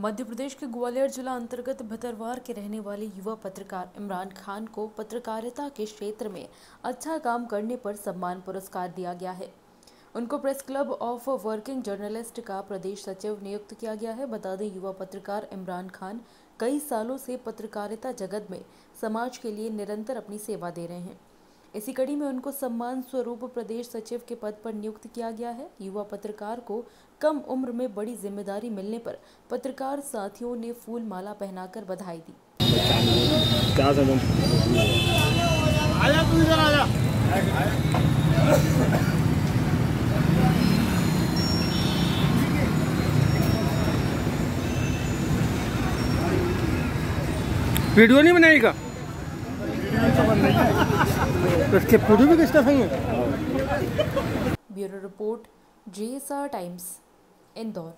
मध्य प्रदेश के ग्वालियर जिला अंतर्गत भतरवार के रहने वाले युवा पत्रकार इमरान खान को पत्रकारिता के क्षेत्र में अच्छा काम करने पर सम्मान पुरस्कार दिया गया है। उनको press club of working journalist का प्रदेश सचिव नियुक्त किया गया है। बता दें, युवा पत्रकार इमरान खान कई सालों से पत्रकारिता जगत में समाज के लिए निरंतर अपनी सेवा दे रहे हैं। इसी कड़ी में उनको सम्मान स्वरूप प्रदेश सचिव के पद पर नियुक्त किया गया है। युवा पत्रकार को कम उम्र में बड़ी जिम्मेदारी मिलने पर पत्रकार साथियों ने फूल माला पहनाकर बधाई दी। वीडियो नहीं बनाएगा उसके पूरी भी किस्ता है। Bureau report JSR Times Indore.